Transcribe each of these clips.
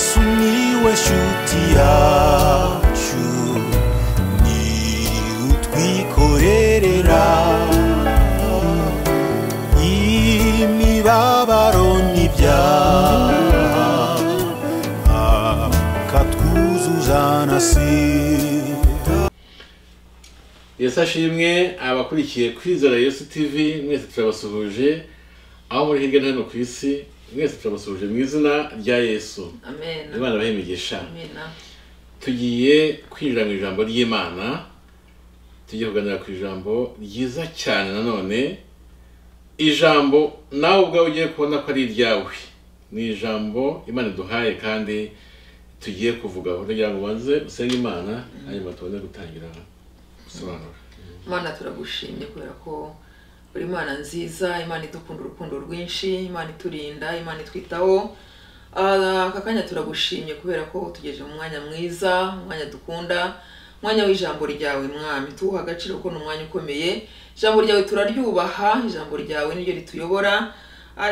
sumiłe wśród jałciu, niut mi korera i mi babaroni wia, a katkuzu zanasi. Yashimwe abakurikiye kwizera Yesu TV mwese turabasuhuje aho muri hirya no ku isi mwese turabasuhuje mu izina rya Yesu. Amen. Imana bahimigisha. Amen. Tugiye kwinjira mu ijambo ry'Imana, tugiye kuganira ku ijambo ryiza cyane, nanone ijambo nawe ubwawe ugiye kubona ko ari ryawe. Ni ijambo Imana duhaye kandi tugiye kuvuga aho kugira ngo banze usenge Imana hanyuma tubone gutangira. Imana turagushimye kubera ko uri Imana nziza, Imana idukunda urukundo rwinshi, Imana iturinda, Imana itwitaho. Aka kanya turagushimye kubera ko tugeje mu mwanya mwiza, umwanya dukunda, umwanya w'ijambo ryawe Mwami. Tuha agaciro ko n'umwanya ukomeye. Ijambo ryawe turaryubaha, ijambo ryawe niryo rituyobora.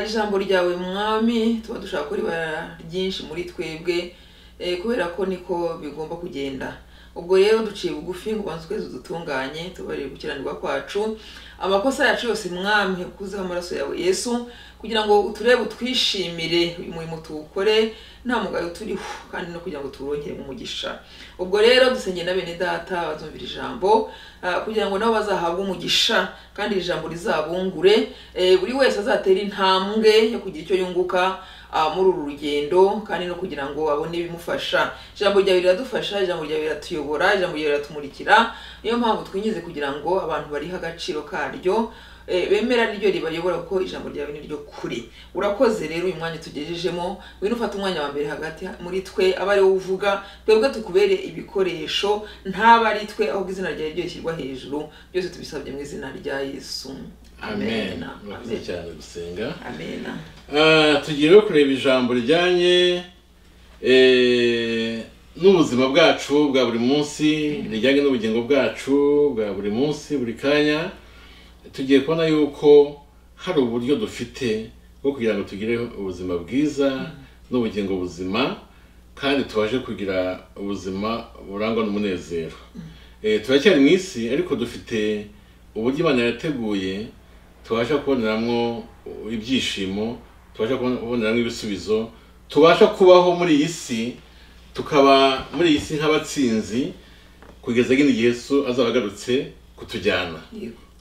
Ijambo ryawe Mwami tuba dushaka ko riba ryinshi muri twebwe kubera ko niko bigomba kugenda. Ubwo rero duciye bugufi ngo banze kwezi dutunganye tubarire gukiranirwa kwacu amakosa yacu yose Mwami kuzaho amaraso yawe Yesu kugira ngo uturebe utwishimire umurimo tuwukore nta mugayo turiho kandi no kugira ngo turongere mu mugisha. Ubwo rero dusenge na bene data bazumvira ijambo kugira ngo nabo bazahabwe umugisha kandi ijambo rizabungure, buri wese azatera intambwe yo kugira icyo yunguka muri uru rugendo kandi no kugira ngo abone ibimufasha. Ijambo ryawe riradufasha, ijambo ryawe riratuyobora, ijambo ryawe riratumurikira. Niyo mpamvu twinyize kugira ngo abantu bariha agaciro karyo bemera niryo ribayobora ko ijambo ryawe niryo kuri. Urakoze rero uyu mwanya tugejejemo, wino ufata umwanya wa mbere hagati muri twe abari uvuga, twebwe tukubere ibikoresho ntabari twe ahubwo izina ryawe ryo rishyirwa hejuru. Byose tubisabye mu izina rya Yesu. Amen. Murakoze cyane gusenga. Amen. Tugiye kureba ijambo rijyanye n'ubuzima bwacu bwa buri munsi, rijyanye n'ubugingo bwacu bwa buri munsi, buri kanya. Tugiye kubona yuko hari uburyo dufite bwo kugira ngo tugire ubuzima bwiza n'ubugingo buzima kandi tubashe kugira ubuzima burangwa n'umunezero. Turacyari mu isi ariko dufite uburyo Imana yateguye tubasha kuboneramo ibyishimo, tubasha kuboneramo ibisubizo, tubasha kubaho muri iyi si, tukaba muri iyi si nk'abatsinzi kugeza igihe Yesu azaba agarutse kutujyana.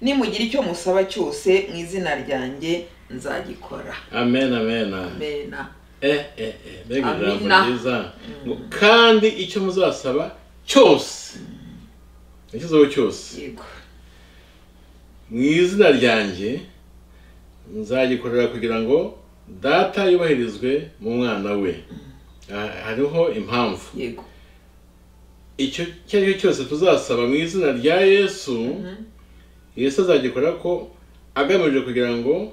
Nimugira icyo musaba cyose mu izina ryanjye nzagikora. Amen. Amen. Amen. Mbega ijambo ryiza ngo kandi icyo muzasaba cyose ikizaho cyose mu izina ryanjye nzagikorera kugira ngo data yubahirizwe mu mwana we. Hariho impamvu icyo cyari cyose tuzasaba mu izina rya Yesu, Yesu azagikora ko agamije kugira ngo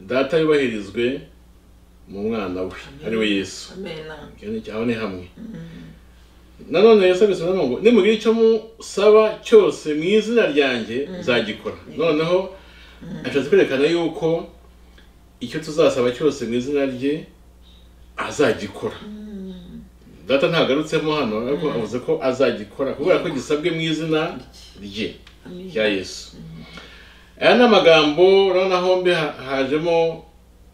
data yubahirizwe mu mwana we ari we Yesu. Amen. Hamwe nanone Yesu bisaba ngo nimugire icyo musaba cyose mu izina ryanjye nzagikora. Noneho ashatse kwerekana yuko icyo tuzasaba cyose mu izina rye azagikora. Data ntagarutsemo hano ariko avuze ko azagikora kubera ko gisabwe mu izina rye rya Yesu. Aya n'amagambo rona hombe hajemo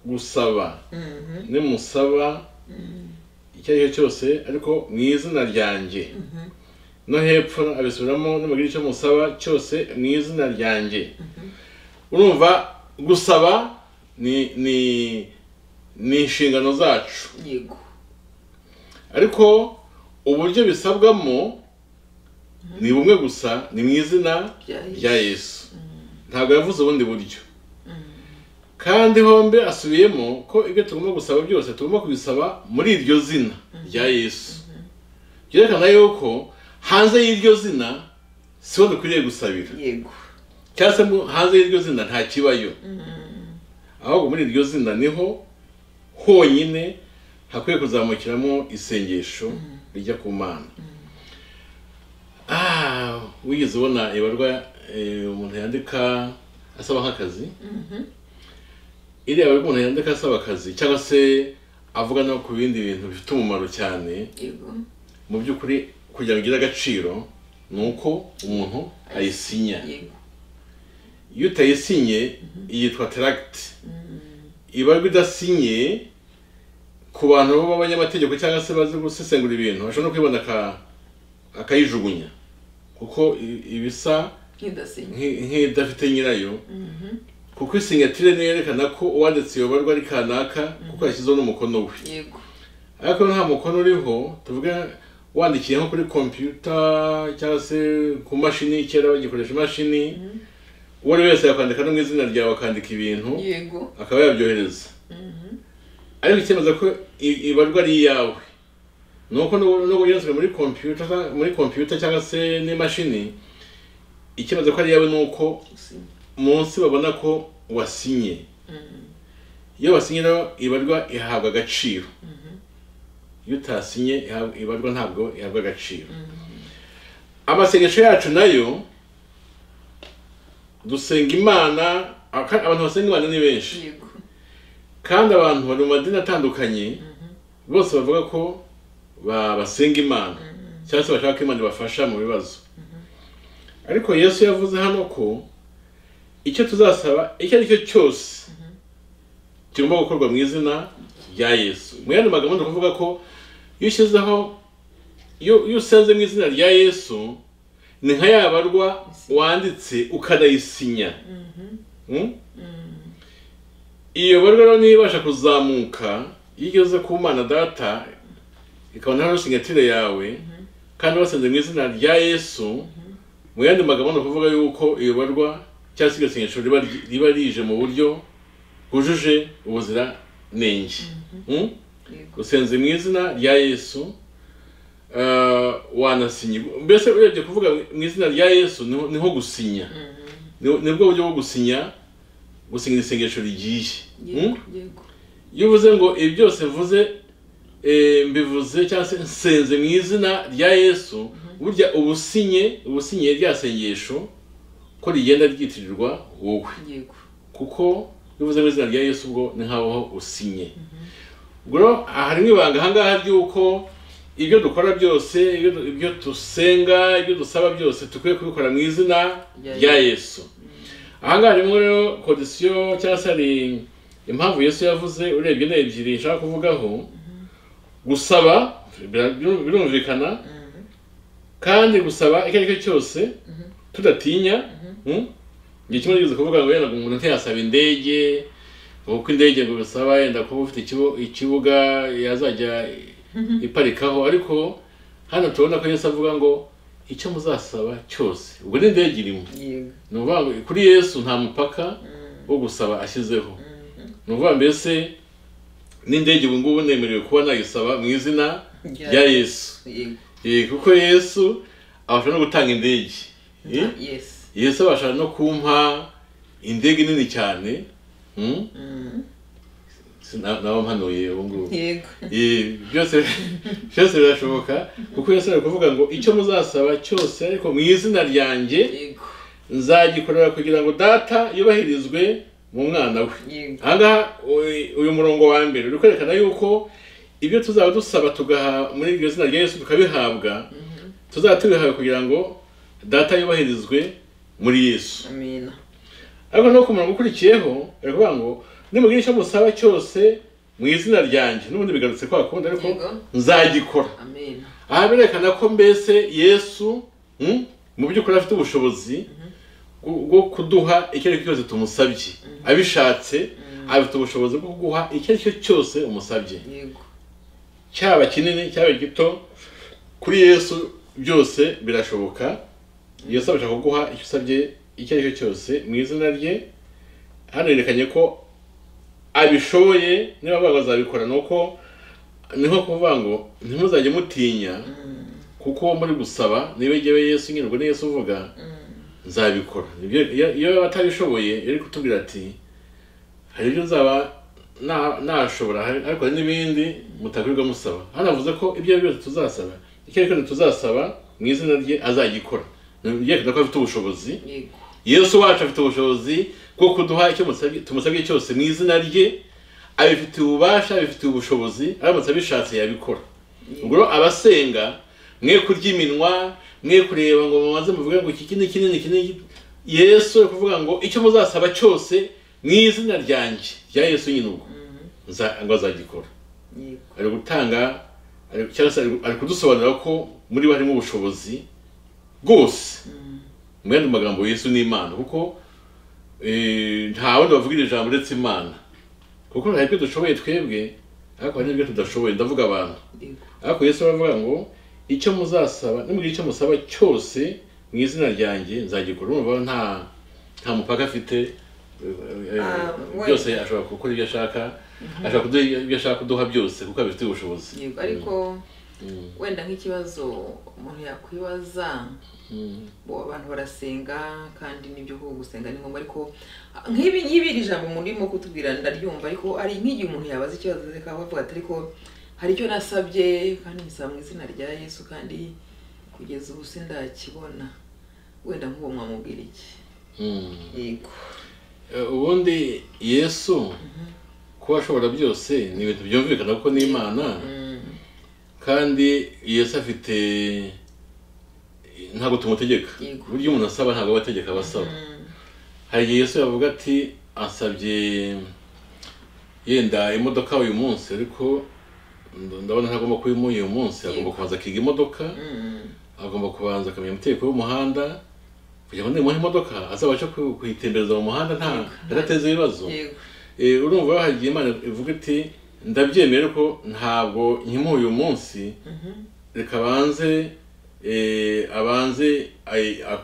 gusaba. Nimusaba icyo ari cyo cyose ariko mu izina ryanjye. No hepfo abisubiramo nimugira icyo musaba cyose mu izina ryanjye. Urumva gusaba ni inshingano zacu. Ariko uburyo bisabwamo ni bumwe gusa, ni mu izina rya Yesu. Ntabwo yavuze ubundi buryo. Kandi hombe asubiyemo ko ibyo tugomba gusaba byose tugomba kubisaba muri iryo zina rya Yesu. Jerekana yuko hanze y'iryo zina siho dukwiriye gusabira. Yego. Cyase hanze y'iryo zina nta kibayo. Ahubwo muri iryo zina niho honyine hakwiye kuzamukiramo isengesho rijya ku Mana. Wigeze ubona ibarwa umuntu yandika asaba nk'akazi? Iriya barwa umuntu yandika asaba akazi cyangwa se avuga no ku bindi bintu bifite umumaro cyane. Yego. Mu by'ukuri kugira ngo agaciro nuko umuntu ayisinya. Yego. Iyo utayisinye yitwa tract. Ibarwa idasinye ku bantu b'abanyamategeko cyangwa se bazi gusesengura ibintu ashobora kwibona akayijugunya kuko ibisa nk'idafite nyirayo kuko isinyatire yerekana ko uwanditse iyo barwa ari kanaka kuko yashyizeho n'umukono we. Yego. Ariko nta mukono uriho tuvuga wandikiye nko kuri computer cyangwa se ku mashini kera bagikoresha imashini uwo wese yakwandika no mu izina ryawe akandika ibintu. Yego. Akaba yabyohereza. Ariko cyemeza ko ibarwa ari yawe nuko no guyanzwe muri computer cyangwa se n'imashini ikibazo ko ari yawe nuko munsi babona ko wasinye. Iyo wasinye ibarwa ihabwa agaciro, iyo utasinye ibarwa ntabwo ihabwa agaciro. Amasengesho yacu nayo dusenga Imana, abantu basenga Imana ni benshi. Yego. Kandi abantu bari mu madini atandukanye bose bavuga ko basenga Imana cyangwa se bashaka ko Imana ibafasha mu bibazo. Ariko Yesu yavuze hano ko icyo tuzasaba icyo ari cyo cyose kigomba gukorwa mu izina rya Yesu. Mu yandi magambo ndavuga ko iyo ushyizeho iyo usenze mu izina rya Yesu ni nka yabarwa wanditse ukanayisinya. Iyo barwa nibasha kuzamuka yigeze ku Mana Data ikabona no signatire yawe kandi wasenze mu izina rya Yesu. Mu yandi magambo kuvuga yuko iyo barwa cyasiga sinyisho riba rije mu buryo bujuje ubuzira nenge. Usenze mu izina rya Yesu wanasinye. Mbese urebye kuvuga mu izina rya Yesu niho gusinya, nibwo buryo bwo gusinya gusinga isengesho rigiye. Iyo uvuze ngo ibi byose mvuze mbivuze cyangwa se nsenze mu izina rya Yesu, burya ubusinye rya sengesho ko rigenda ryitirirwa wowe. Kuko bivuze mu izina rya Yesu ubwo ni nkaho usinye. Ubwo harimo ibanga ahangaha ry'uko ibyo dukora byose, ibyo dusenga, ibyo dusaba byose tukwiye kubikora mu izina rya Yesu. Ahangaha harimo rero kondisiyo cyangwa se hari impamvu Yesu yavuze urebye n'ebyiri nshaka kuvugaho. Gusaba birumvikana kandi gusaba icyo ari cyo cyose tudatinya. Igihe kimwe nigeze kuvuga ngo yenda umuntu ntiyasaba indege kuko indege ngo bisaba yenda kuba ufite ikibuga yazajya iparikaho, ariko hano tubona ko Yesu avuga ngo icyo muzasaba cyose. Ubwo n'indege irimo. Ni uvuga ngo kuri Yesu nta mupaka wo gusaba ashyizeho. Ni uvuga mbese n'indege ubu ngubu nemerewe kuba nayisaba mu izina rya Yesu. Kuko Yesu abasha no gutanga indege. Yesu abasha no kumpa indege nini cyane. Naba mpanuye ubu ngubu. Yego. Byose birashoboka kuko Yesu ari kuvuga ngo icyo muzasaba cyose ariko mu izina ryanjye nzagikorera kugira ngo Data yubahirizwe mu Mwana we. Ahangaha uyu murongo wa mbere uri kwerekana yuko ibyo tuzaba dusaba muri iryo zina rya Yesu tukabihabwa, tuzaba tubihawe kugira ngo Data yubahirizwe muri Yesu. Amina. Ariko no ku murongo ukurikiyeho ari kuvuga ngo nimugire icyo musaba cyose mu izina ryanjye, n'ubundi bigarutse kwa kundi ariko nzagikora. Aha birerekana ko mbese Yesu mu by'ukuri afite ubushobozi bwo kuduha icyo ari cyo cyose tumusabye. Abishatse afite ubushobozi bwo kuguha icyo ari cyo cyose umusabye, cyaba kinini cyaba gito. Kuri Yesu byose birashoboka. Yesu ashaka kuguha icyo usabye icyo ari cyo cyose mu izina rye. Hano yerekanye ko abishoboye niba bazabikora. Nuko niho kuvuga ngo ntimuzajye mutinya kuko muri gusaba nibegebe Yesu ngirirwa n'Yesu uvuga nzabikora iyo batabishoboye yari kutubwira ati hari ibyo nzaba nashobora ariko n'ibindi mutakwirwa musaba hanavuze ko ibyo byose tuzasaba ikintu tuzasaba mu izina rye azagikora ngiye kuko afite ubushobozi Yesu wacu afite ubushobozi bwo kuduha icyo tumusabye cyose mu izina rye abifite ububasha abifite ubushobozi aramutse abishatse yabikora ubwo abasenga mwe kurya iminwa mwe kureba ngo mumaze muvuga ngo iki kintu kinini kinini Yesu kuvuga ngo icyo muzasaba cyose mu izina ryanje ya Yesu nyine ubwo azagikora ari gutanga ari kudusobanura ko muri barimo ubushobozi bwose mwende magambo Yesu ni Imana kuko ntawe bavugira ijambo retse Imana kuko hari ibyo dushoboye twebwe ariko hari ibyo tudashoboye ndavuga abantu ariko Yesu aravuga ngo icyo muzasaba n'umubiri icyo musaba cyose mu izina ryanjye nzagikora urumva nta mupaka afite byose ashobora gukora ibyo ashaka ashobora kuduha ibyo ashaka kuduha byose kuko abifitiye ubushobozi ariko wenda nk'ikibazo umuntu yakwibaza bo abantu barasenga kandi nibyo ho gusenga ni ngombwa ariko nk'ibi ngibiri ijambo umuntu urimo kutubwira ndaryumva ariko ari nk'igihe umuntu yabaza ikibazo reka bavuga ati ariko hari icyo nasabye kandi nisaba mu izina rya Yesu kandi kugeza ubu sindakibona wenda nk'uwo mwamubwira iki yego ubundi Yesu kuba ashobora byose ni ibintu byumvikana kuko ni Imana kandi Yesu afite ntabwo tumutegeka buryo umuntu asaba ntabwo abategeka abasaba hari Yesu yavuga ati asabye yenda imodoka uyu munsi ariko ndabona ntagomba kuyimuye uyu munsi agomba kubanza kiga imodoka agomba kubanza akamenya umutekano w'umuhanda kugira ngo nimuhe imodoka azabashe kuyitembereza mu muhanda adateza ibibazo urumva hagiye Imana ivuga iti ndabyemeye ariko ntabwo nkimuye uyu munsi reka abanze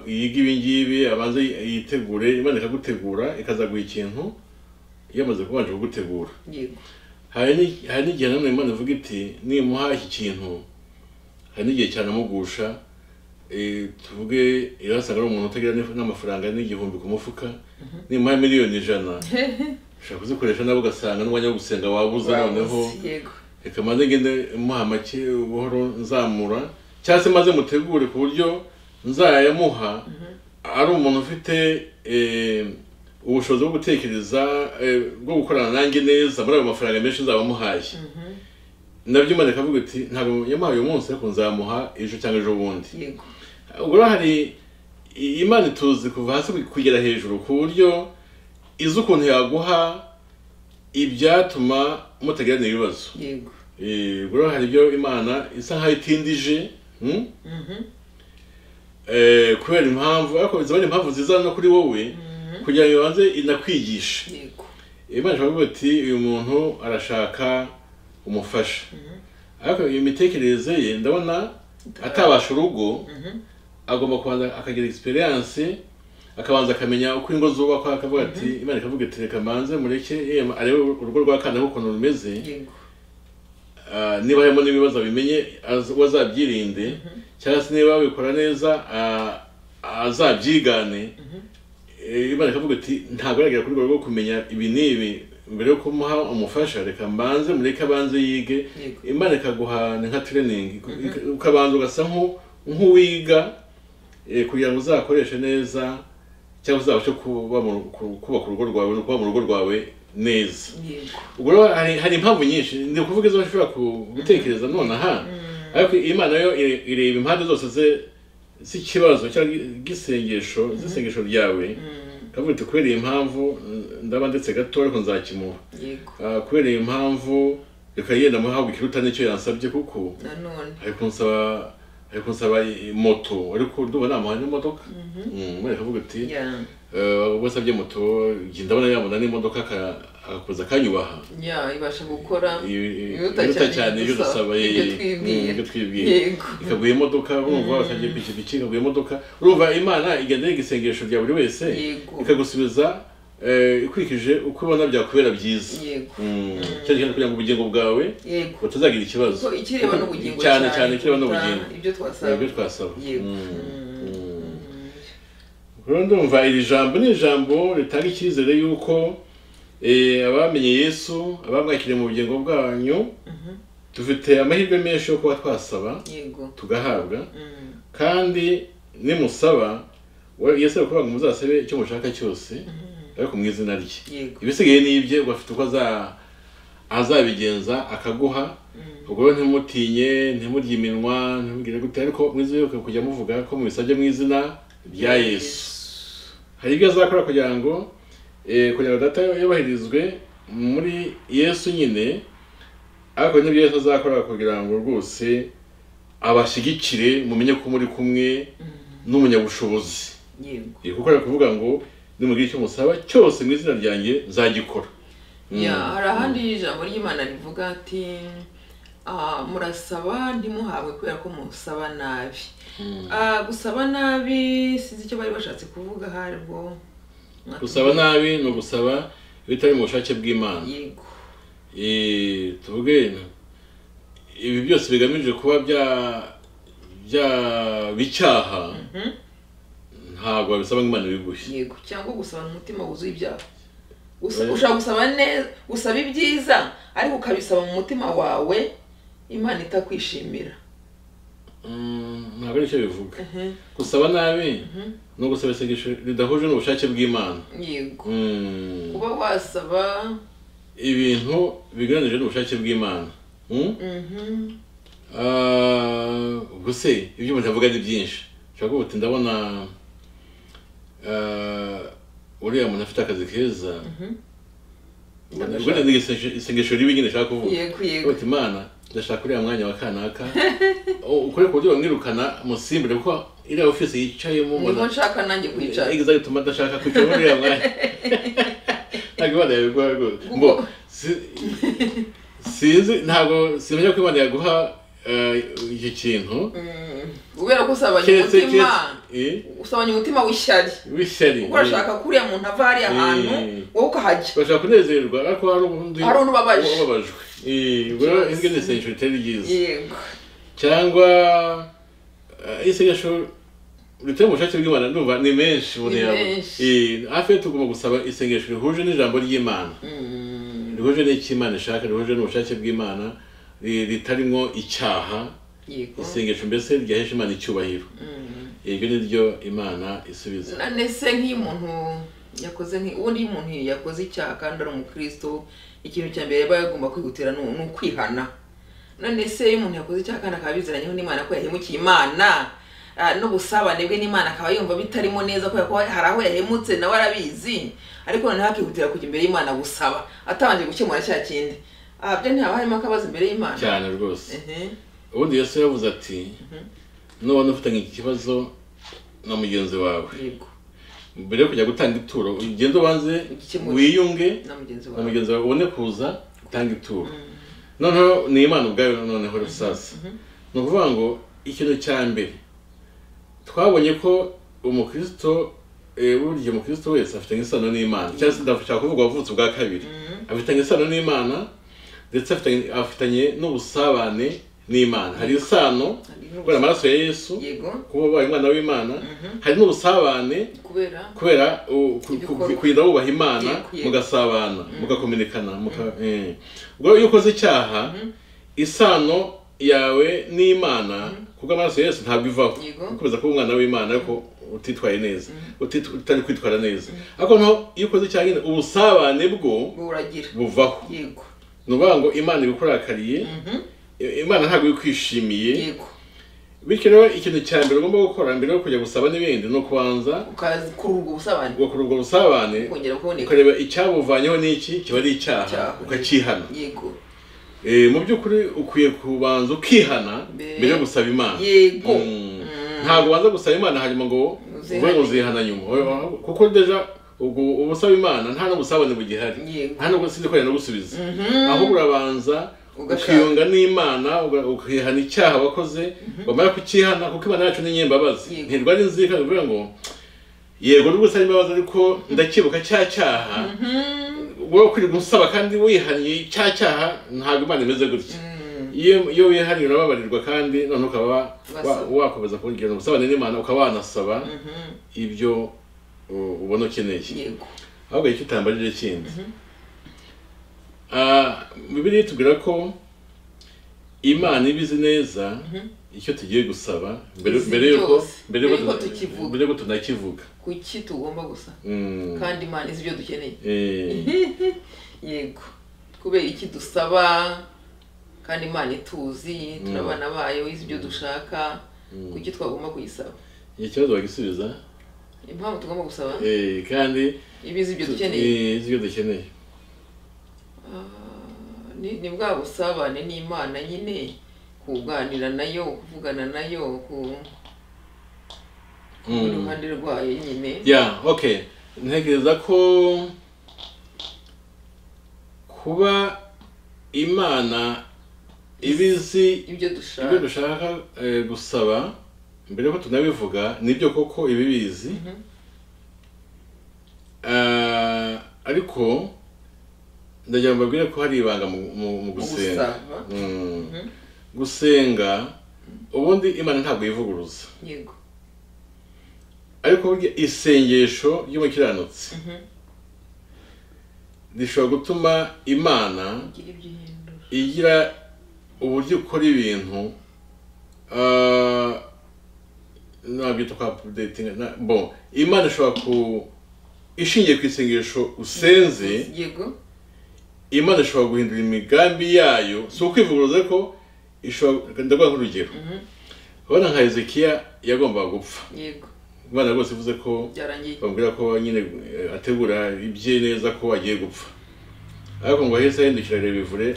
yiga ibingibi abanze yitegure Imana ikagutegura ikazaguha ikintu yamaze kubanje kugutegura hari n'igihe nanone Imana ivuga iti nimuha iki kintu hari n'igihe cyane amugusha tuvuge irasanga ari umuntu utagira n'amafaranga n'igihumbi ku mufuka nimuha miliyoni 100 ushaka kuzikoresha nabo ugasanga n'umwanya wo gusenga wabuze noneho reka maze ngende muha make buhoro nzamura cyangwa se maze mutegure ku buryo nzayamuha ari umuntu ufite ubushobozi bwo gutekereza bwo gukorana nanjye neza muri ayo mafaranga menshi nzabamuhaye nabyo Imana ikavuga ati ntabwo yamuhaye uyu munsi ariko nzamuha ejo cyangwa ejo bundi ubwo hari Imana ituzi kuva hasi kugera hejuru ku buryo izi ukuntu yaguha ibyatuma mutagirana ibibazo ubwo hari ibyo Imana isa nkaho itindije kubera impamvu ariko zibona impamvu nziza no kuri wowe kugira ngo banze inakwigisha Imana ikavuga ati uyu muntu arashaka umufasha ariko iyo mitekerereze ye ndabona atabasha urugo agomba kubanza akagira experience akabanza akamenya uko ingo zubakwa akavuga ati Imana ikavuga ati reka manze mureke arebe urugo rw'akana ukuntu rumeze niba harimo n'ibibazo bimenye wazabyirinde cyangwa se niba babikora neza azabyigane Imana ikavuga ati ntabwo yagera kuri rwo kumenya ibinibi mbere yo kumuha umufasha reka mbanze mureke abanze yige Imana ikaguhana nka training ukabanza ugasa nk'uwiga kugira ngo uzakoreshe neza cyangwa uzabashe kubaka urugo rwawe no kuba mu rugo rwawe neza ubwo hari impamvu nyinshi ndi kuvuga izo bashobora gutekereza nonaha ariko Imana yo ireba impande zose ze si ikibazo cyangwa igisengesho zisengesho ryawe kavuga ati kubera impamvu ndaba ndetse gato ariko nzakimuha kubera impamvu reka yenda muhabwa ikiruta n'icyo yansabye kuko ariko nsaba moto ariko ndumva namuha n'imodoka kavuga ati wasabye moto ndabona yabona n'imodoka akakuza akanyubaha ibasha gukora iruta cyane ibyo dusaba ibyo twibwiye ikaguha imodoka urumva wasabye ipikipiki ikaguha imodoka urumva Imana igenda yiga isengesho rya buri wese ikagusubiza ikurikije uko ubona byakubera byiza cyane kugira ngo ubugingo bwawe utazagira ikibazo ikireba n'ubugingo cyane cyane ikireba n'ubugingo ibyo twasaba ndumva iri jambo ni jambo ritanga icyizere yuko abamenye Yesu abamwakiriye mu bugingo bwanyu dufite amahirwe menshi yo kuba twasaba tugahabwa kandi nimusaba Yesu arakuvuga ngo muzasabe icyo mushaka cyose ariko mu izina rye ibisigaye nibye ugafite uko azabigenza akaguha ubwo ntimutinye ntimurye iminwa ntimugire gute ariko mwiza yo kujya muvuga ko mubisabye mu izina rya Yesu hari ibyo azakora kugira ngo kugira ngo data yabahirizwe muri Yesu nyine ariko n'ibyo Yesu azakora kugira ngo rwose abashigikire mumenye ko muri kumwe n'umunyabushobozi yego kuko arakuvuga ngo Nimugire cyo musaba cyose mu izina ryanjye nzagikora. Ya arahandi ijambo ry'Imana rivuga ati murasaba ntimuhabwe kubera ko musaba nabi. Gusaba nabi sizi cyo bari bashatse kuvuga haribwo. Gusaba nabi no gusaba bitari mu bushake bw'Imana. Yego. Tuvuge ibi byose bigamije kuba bya bicyaha. Ntabwo bisaba Imana bigushye. Yego cyangwa gusaba umutima wuzuye ibyaha. Ushaka gusaba neza, usaba ibyiza, ariko ukabisaba mu mutima wawe Imana itakwishimira. Ntabwo ari cyo bivuga. Gusaba nabi no gusaba isengesho ridahuje n'ubushake bw'Imana. Yego. Kuba wasaba ibintu biganije n'ubushake bw'Imana. Gusa ibyo umuntu avuga ni byinshi. Ushaka ubuti ndabona uriya umuntu afite akazi keza ubona isengesho ribi nyine nshaka kuvuga ati Mana ndashaka uriya mwanya wa kanaka ukore ku buryo bamwirukana musimbire kuko iriya ofisi yicayemo ubona nshaka nanjye kwicara igize gituma ndashaka kwicara uriya mwanya ntabwo Imana yabigwa rwose mbo sinzi ntabwo simenya ko Imana yaguha iki kintu ubera ko usabanye umutima usabanye umutima w'ishyari urashaka kuriya muntu ava hari ahantu wowe ukahajya urashaka kunezerwa ariko hari umuntu ubabajwe ubwo n'isengesho ritari ryiza cyangwa isengesho ritari mu bushake bw'Imana ndumva ni menshi umuntu yabona hafi tugomba gusaba isengesho rihuje n'ijambo ry'Imana rihuje n'icyo Imana ishaka rihuje n'ubushake bw'Imana ritarimo icyaha isengesho mbese ryahesha Imana icyubahiro ibyo ni ryo Imana isubiza none se nk'umuntu yakoze ubundi umuntu yakoze icyaha kandi ari umukristo ikintu cya mbere aba yagomba kwihutira ni ukwihana none se iyo umuntu yakoze icyaha kandi akaba abiziranyeho n'Imana ko yahemukiye Imana n'ubusabane bwe n'Imana akaba yumva bitarimo neza kubera ko hari aho yahemutse nawe arabizi ariko noneho akihutira kujya imbere y'Imana gusaba atabanje gukemura cya kindi Abyo nti abahe makabaza imbere y'Imana cyane rwose. Ubundi Yesu yavuze ati none ufite ikibazo na mugenzi wawe. Yego. Mbere yo kujya gutanga ituro ugende ubanze wiyunge na mugenzi wawe ubone kuza gutanga ituro. Noneho ni Imana ubwayo noneho rusasa. Ni ukuvuga ngo ikintu cya mbere twabonye ko umukristo burya umukristo wese afite isano n'Imana cyangwa se ndashaka kuvuga wavutse ubwa kabiri afite isano n'Imana ndetse afitanye n'ubusabane n'Imana hari isano kubera amaraso ya Yesu kuba ubaye umwana w'Imana hari n'ubusabane kubera kugenda wubaha Imana mugasabana mugakominikana ubwo iyo ukoze icyaha isano yawe n'Imana kuko amaraso ya Yesu ntabwo ivaho ukomeza kuba umwana w'Imana ariko utitwaye neza utari kwitwara neza ariko iyo ukoze icyaha nyine ubusabane bwo buvaho Nuvuga ngo Imana ibikurakariye Imana ntabwo ikwishimiye yego bityo rero ikintu cya mbere ugomba gukora mbere yo kujya gusaba n'ibindi no kubanza ukurubwo busabane ukareba icyabuvanyeho n'iki kiba ari icyaha ukakihana yego mu by'ukuri ukwiye kubanza ukihana mbere yo gusaba Imana yego ntabwo ubanza gusaba Imana hanyuma ngo uvuge ngo uzihana nyuma kuko deja ubusaba Imana nta n'ubusabane bugihari nta n'ubwo sinzi ko yari gusubiza ahubwo urabanza ukiyunga n'Imana ukihana icyaha wakoze wamara kukihana kuko Imana yacu ni nyembabazi ntirwari nzika bivuga ngo yego n'ubutse imbabazi ariko ndakibuka cyacaha wowe kuri gusaba kandi wihaniye cyacaha ntago Imana imeze gutya iyo wihaniye urababarirwa kandi none ukaba wakomeza kongera gusaba nene Imana ukabanasaba ibyo ubona ukeneye yego ahubwo ikitambarire kindi Bibiliya itubwira ko Imana ibizi neza icyo tugiye gusaba mbere yuko tunakivuga kuki tugomba gusa kandi Imana izi ibyo dukeneye yego kubera iki dusaba kandi Imana ituzi turabana bayo izi ibyo dushaka kuki twagomba kuyisaba ikibazo bagisubiza impamvu tugomba gusaba kandi ibizi ibyo dukeneye ni bwa busabane n'Imana nyine kuganira nayo kuvugana nayo ku ruhande rwayo nyine yeah okay ntekereza ko kuba Imana ibizi ibyo dushaka gusaba mbere ko tunabivuga nibyo koko ibibizi ariko ndagira mbabwire ko hari ibanga mu gusenga ubundi Imana ntabwo yivuguruza yego ariko isengesho ry'umukiranutsi rishobora gutuma Imana igira uburyo ukora ibintu bon Imana ishobora ishingiye ku isengesho usenze yego Imana ishobora guhindura imigambi yayo si ukwivuguruza ko ishobora ndabona nk'urugero ubona nka Hezekiya yagombaga gupfa yego Imana rwose ivuze ko bambwira ko nyine ategura ibye neza ko agiye gupfa ariko ngo ahise ahindukira areba ivure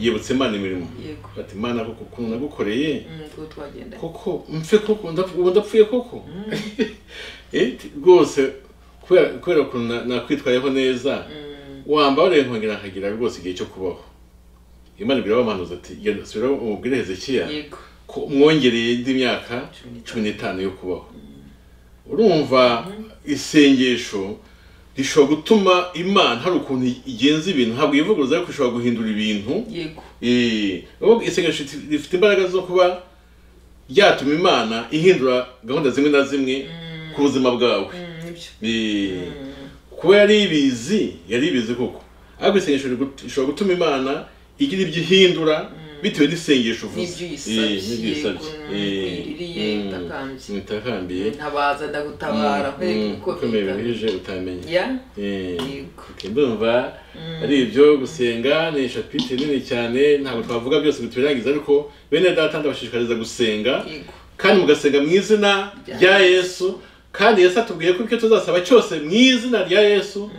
yibutse Imana imirimo yego ati Imana koko ukuntu nagukoreye koko mpfe koko ndapfuye koko rwose kubera ukuntu nakwitwayeho neza wamba wale nkongera nkagira rwose igihe cyo kubaho Imana ibwira abamanuzi ati yasubira umubwire Hezekiya ko mwongereye indi myaka 15 yo kubaho urumva isengesho rishobora gutuma Imana hari ukuntu igenza ibintu ntabwo yivuguruza ariko ishobora guhindura ibintu yego isengesho rifite imbaraga zo kuba ryatuma Imana ihindura gahunda zimwe na zimwe ku buzima bwawe kuba yari ibizi koko ariko isengesho ishobora gutuma Imana igira ibyo ihindura bitewe n'isengesho uvuze nitakambiye ntabaza ndagutabara kwekije utamenye ndumva ari ibyo gusenga ni chapitre nini cyane ntabwo twavuga byose biturangiza ariko bene data ndabashishikariza gusenga kandi mugasenga mu izina rya Yesu kandi Yesu atubwiye ko icyo tuzasaba cyose mu izina rya Yesu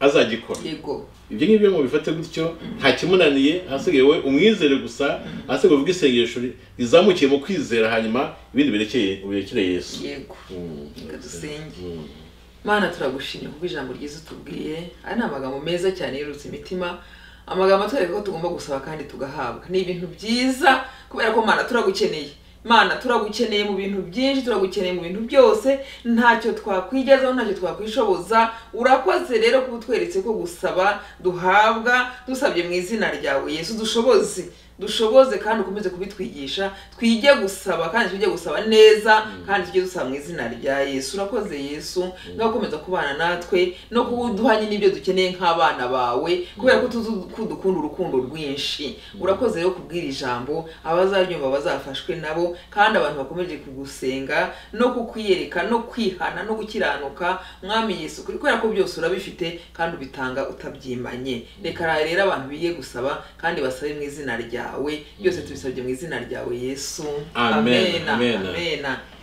azagikora yego ibyo ngibyo mu bifate gutyo nta kimunaniye asigaye we umwizere gusa asigaye uvuga isengesho rizamukiye mu kwizera hanyuma ibindi birekeye uburekere Yesu yego kadusenge Mana turagushimye kuko ijambo ryiza tubwiye ari amagambo meza cyane yerutse imitima amagambo atwereka ko tugomba gusaba kandi tugahabwa ni ibintu byiza kubera ko Mana turagukeneye Mana turagukeneye mu bintu byinshi turagukeneye mu bintu byose ntacyo twakwigezaho ntacyo twakwishoboza urakoze rero kubutweretse ko gusaba duhabwa dusabye mu izina ryawe Yesu dushoboze kandi ukomeze kubitwigisha twige gusaba kandi tujye gusaba neza kandi tujye dusaba mu izina rya Yesu urakoze Yesu ngakomeza kubana natwe no kuduhanye n'ibyo dukeneye nk'abana bawe kubera ko tudukunda urukundo rwinshi urakoze rero kubwira ijambo abazaryumva bazafashwe nabo kandi abantu bakomeje kugusenga no kukwiyereka no kwihana no gukiranuka Mwami Yesu kubera ko byose urabifite kandi ubitanga utabyimanye reka rero abantu biye gusaba kandi basabe mu izina ryawe byose tubisabye mu izina ryawe Yesu amen amen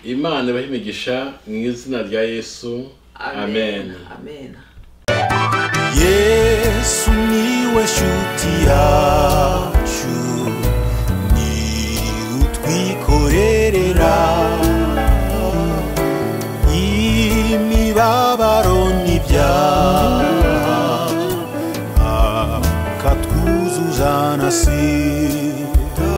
Imana ibahimigisha mu izina rya Yesu amen amen Yesu niwe shuti yawe